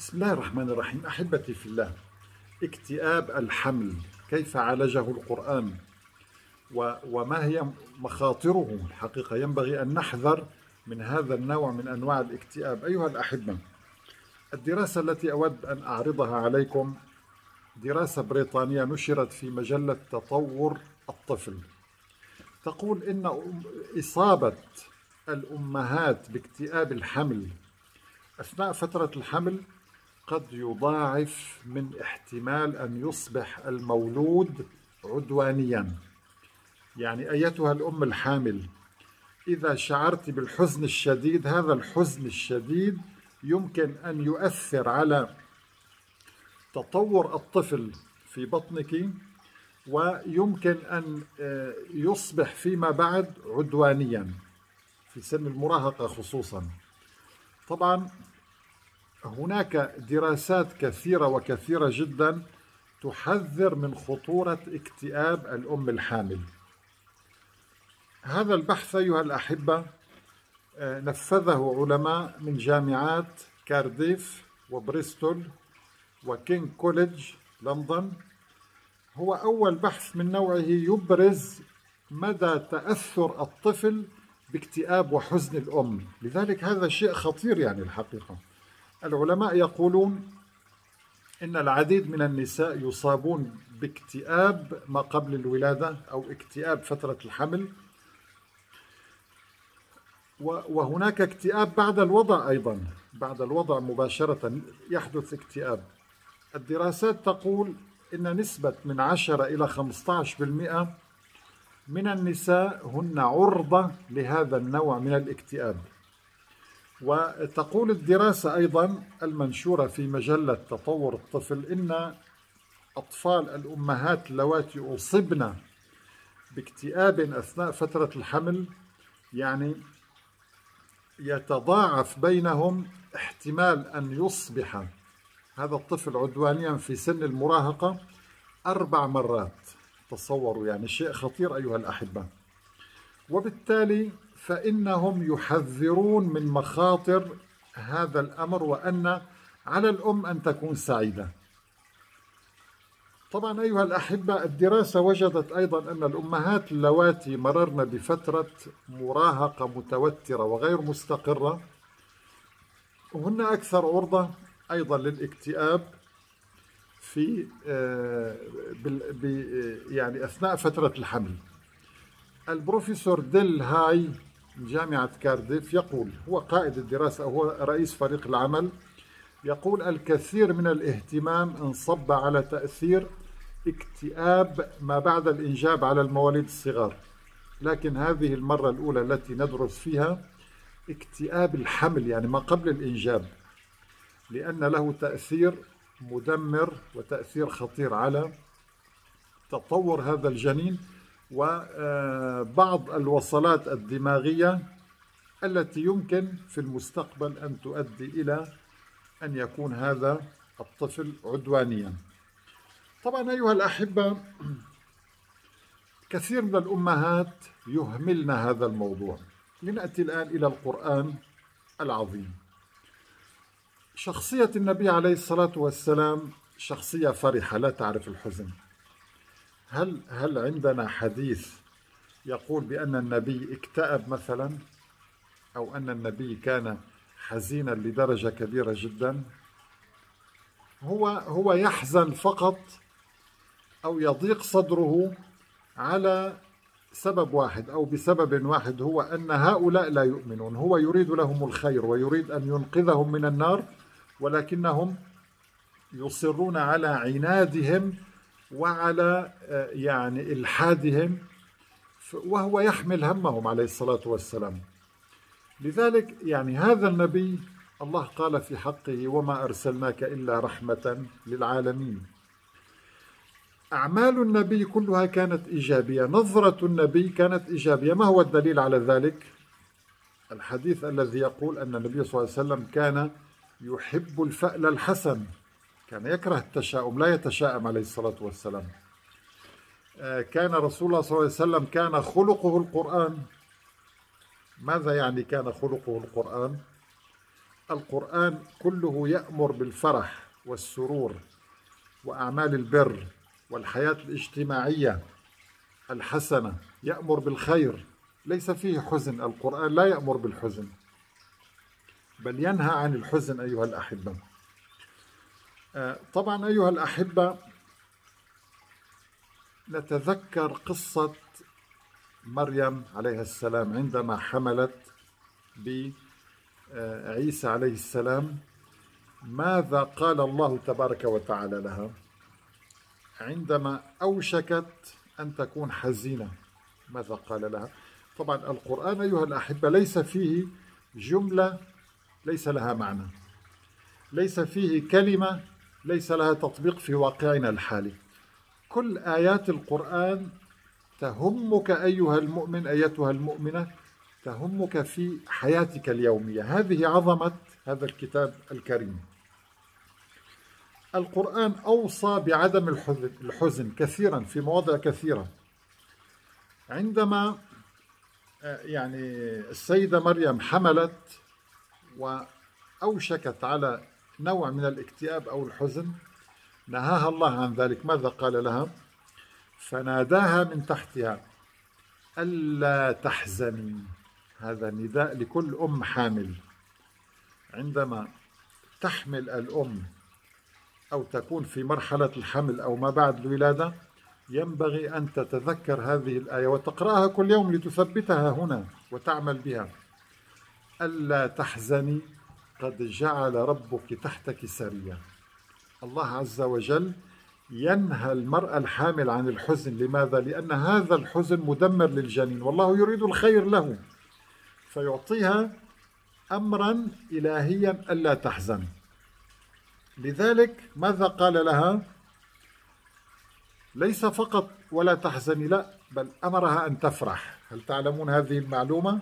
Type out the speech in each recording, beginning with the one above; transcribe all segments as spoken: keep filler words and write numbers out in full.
بسم الله الرحمن الرحيم. أحبتي في الله، اكتئاب الحمل كيف عالجه القرآن وما هي مخاطره؟ الحقيقة ينبغي أن نحذر من هذا النوع من أنواع الاكتئاب. أيها الأحبة، الدراسة التي أود أن أعرضها عليكم دراسة بريطانية نشرت في مجلة تطور الطفل، تقول إن إصابة الأمهات باكتئاب الحمل أثناء فترة الحمل قد يضاعف من احتمال أن يصبح المولود عدوانياً. يعني أيتها الأم الحامل، إذا شعرت بالحزن الشديد، هذا الحزن الشديد يمكن أن يؤثر على تطور الطفل في بطنك، ويمكن أن يصبح فيما بعد عدوانياً في سن المراهقة خصوصاً. طبعاً هناك دراسات كثيرة وكثيرة جداً تحذر من خطورة اكتئاب الأم الحامل. هذا البحث أيها الأحبة نفذه علماء من جامعات كارديف وبريستول وكينغ كوليدج لندن. هو أول بحث من نوعه يبرز مدى تأثر الطفل باكتئاب وحزن الأم، لذلك هذا شيء خطير. يعني الحقيقة العلماء يقولون إن العديد من النساء يصابون باكتئاب ما قبل الولادة أو اكتئاب فترة الحمل، وهناك اكتئاب بعد الوضع أيضا، بعد الوضع مباشرة يحدث اكتئاب. الدراسات تقول إن نسبة من عشرة إلى خمسة عشر بالمئة من النساء هن عرضة لهذا النوع من الاكتئاب. وتقول الدراسة أيضا المنشورة في مجلة تطور الطفل إن أطفال الأمهات اللواتي أصبن باكتئاب أثناء فترة الحمل يعني يتضاعف بينهم احتمال أن يصبح هذا الطفل عدوانيا في سن المراهقة أربع مرات. تصوروا، يعني شيء خطير أيها الأحبة. وبالتالي فإنهم يحذرون من مخاطر هذا الأمر، وأن على الأم أن تكون سعيدة. طبعا أيها الأحبة، الدراسة وجدت أيضا أن الأمهات اللواتي مررن بفترة مراهقة متوترة وغير مستقرة هن أكثر عرضة أيضا للاكتئاب في يعني أثناء فترة الحمل. البروفيسور ديل هاي من جامعة كارديف يقول، هو قائد الدراسة، هو رئيس فريق العمل، يقول الكثير من الاهتمام انصب على تأثير اكتئاب ما بعد الإنجاب على المواليد الصغار، لكن هذه المرة الأولى التي ندرس فيها اكتئاب الحمل يعني ما قبل الإنجاب، لأن له تأثير مدمر وتأثير خطير على تطور هذا الجنين وبعض الوصلات الدماغية التي يمكن في المستقبل أن تؤدي إلى أن يكون هذا الطفل عدوانيا. طبعا أيها الأحبة، كثير من الأمهات يهملن هذا الموضوع. لنأتي الآن إلى القرآن العظيم. شخصية النبي عليه الصلاة والسلام شخصية فرحة لا تعرف الحزن. هل هل عندنا حديث يقول بأن النبي اكتئب مثلا، أو أن النبي كان حزينا لدرجة كبيرة جدا؟ هو هو يحزن فقط أو يضيق صدره على سبب واحد أو بسبب واحد، هو أن هؤلاء لا يؤمنون. هو يريد لهم الخير ويريد أن ينقذهم من النار، ولكنهم يصرون على عنادهم وعلى يعني إلحادهم، وهو يحمل همهم عليه الصلاة والسلام. لذلك يعني هذا النبي الله قال في حقه وما أرسلناك إلا رحمة للعالمين. أعمال النبي كلها كانت إيجابية، نظرة النبي كانت إيجابية. ما هو الدليل على ذلك؟ الحديث الذي يقول أن النبي صلى الله عليه وسلم كان يحب الفأل الحسن، كان يكره التشاؤم، لا يتشائم عليه الصلاة والسلام. كان رسول الله صلى الله عليه وسلم كان خلقه القرآن. ماذا يعني كان خلقه القرآن؟ القرآن كله يأمر بالفرح والسرور وأعمال البر والحياة الاجتماعية الحسنة، يأمر بالخير، ليس فيه حزن. القرآن لا يأمر بالحزن بل ينهى عن الحزن أيها الأحبة. طبعا أيها الأحبة نتذكر قصة مريم عليها السلام عندما حملت بعيسى عليه السلام، ماذا قال الله تبارك وتعالى لها عندما أوشكت أن تكون حزينة؟ ماذا قال لها؟ طبعا القرآن أيها الأحبة ليس فيه جملة ليس لها معنى، ليس فيه كلمة ليس لها تطبيق في واقعنا الحالي. كل آيات القرآن تهمك أيها المؤمن أيتها المؤمنة، تهمك في حياتك اليومية. هذه عظمة هذا الكتاب الكريم. القرآن أوصى بعدم الحزن كثيرا في مواضع كثيرة. عندما يعني السيدة مريم حملت وأوشكت على نوع من الاكتئاب أو الحزن، نهاها الله عن ذلك. ماذا قال لها؟ فناداها من تحتها ألا تحزني. هذا نداء لكل أم حامل. عندما تحمل الأم أو تكون في مرحلة الحمل أو ما بعد الولادة ينبغي أن تتذكر هذه الآية وتقرأها كل يوم لتثبتها هنا وتعمل بها. ألا تحزني قد جعل ربك تحتك سريا. الله عز وجل ينهى المرأة الحامل عن الحزن. لماذا؟ لأن هذا الحزن مدمر للجنين والله يريد الخير له، فيعطيها أمرا إلهيا ألا تحزن. لذلك ماذا قال لها؟ ليس فقط ولا تحزني، لا، بل أمرها أن تفرح. هل تعلمون هذه المعلومة؟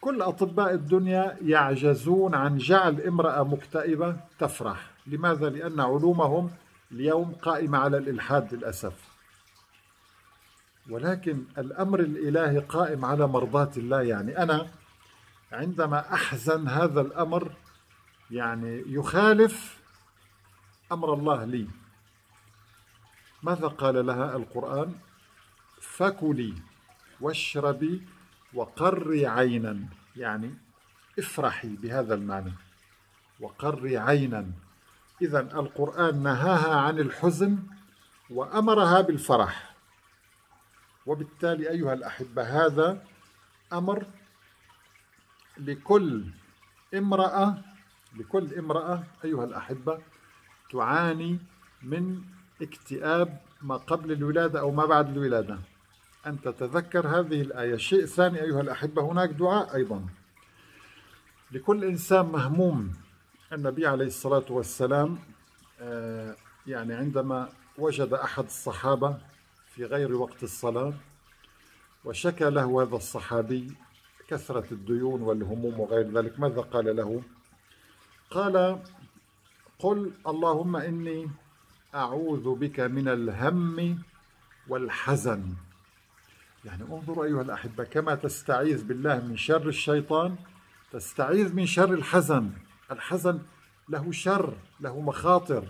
كل أطباء الدنيا يعجزون عن جعل امرأة مكتئبة تفرح. لماذا؟ لأن علومهم اليوم قائمة على الإلحاد للأسف. ولكن الأمر الإلهي قائم على مرضاة الله. يعني أنا عندما أحزن هذا الأمر يعني يخالف أمر الله لي. ماذا قال لها القرآن؟ فكلي واشربي وقري عينا، يعني افرحي بهذا المعنى، وقري عينا. إذا القرآن نهاها عن الحزن وأمرها بالفرح. وبالتالي أيها الأحبة هذا أمر لكل امرأة لكل امرأة أيها الأحبة تعاني من اكتئاب ما قبل الولادة أو ما بعد الولادة أن تتذكر هذه الآية. شيء ثاني أيها الأحبة هناك دعاء أيضا لكل إنسان مهموم. النبي عليه الصلاة والسلام يعني عندما وجد أحد الصحابة في غير وقت الصلاة وشكى له هذا الصحابي كثرة الديون والهموم وغير ذلك، ماذا قال له؟ قال قل اللهم إني أعوذ بك من الهم والحزن. يعني انظروا أيها الأحبة كما تستعيذ بالله من شر الشيطان تستعيذ من شر الحزن. الحزن له شر، له مخاطر.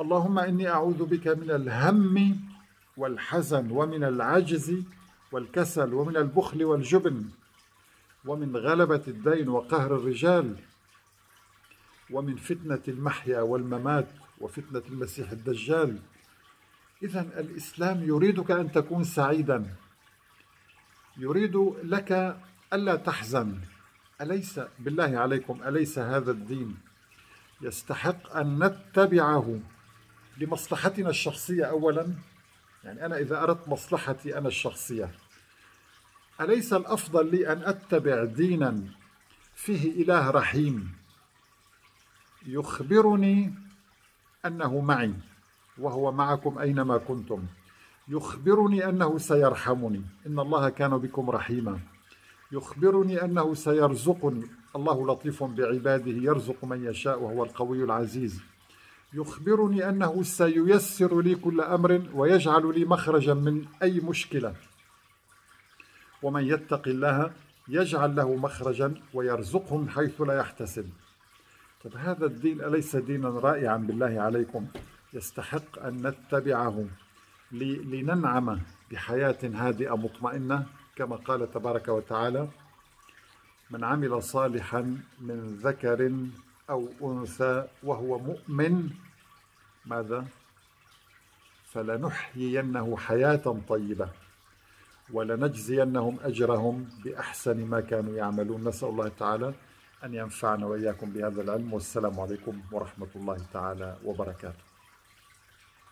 اللهم إني أعوذ بك من الهم والحزن ومن العجز والكسل ومن البخل والجبن ومن غلبة الدين وقهر الرجال ومن فتنة المحيا والممات وفتنة المسيح الدجال. إذا الإسلام يريدك أن تكون سعيدا، يريد لك ألا تحزن. أليس بالله عليكم أليس هذا الدين يستحق أن نتبعه لمصلحتنا الشخصية أولا؟ يعني أنا إذا أردت مصلحتي أنا الشخصية أليس الأفضل لي أن أتبع دينا فيه إله رحيم يخبرني أنه معي وهو معكم أينما كنتم، يخبرني أنه سيرحمني إن الله كان بكم رحيما، يخبرني أنه سيرزقني الله لطيف بعباده يرزق من يشاء وهو القوي العزيز، يخبرني أنه سييسر لي كل أمر ويجعل لي مخرجا من أي مشكلة، ومن يتق الله يجعل له مخرجا ويرزقه من حيث لا يحتسب. طب هذا الدين أليس دينا رائعا بالله عليكم؟ يستحق أن نتبعه لننعم بحياة هادئة مطمئنة، كما قال تبارك وتعالى: من عمل صالحا من ذكر أو أنثى وهو مؤمن ماذا؟ فلنحيينه حياة طيبة ولنجزينهم أجرهم بأحسن ما كانوا يعملون. نسأل الله تعالى أن ينفعنا وإياكم بهذا العلم، والسلام عليكم ورحمة الله تعالى وبركاته.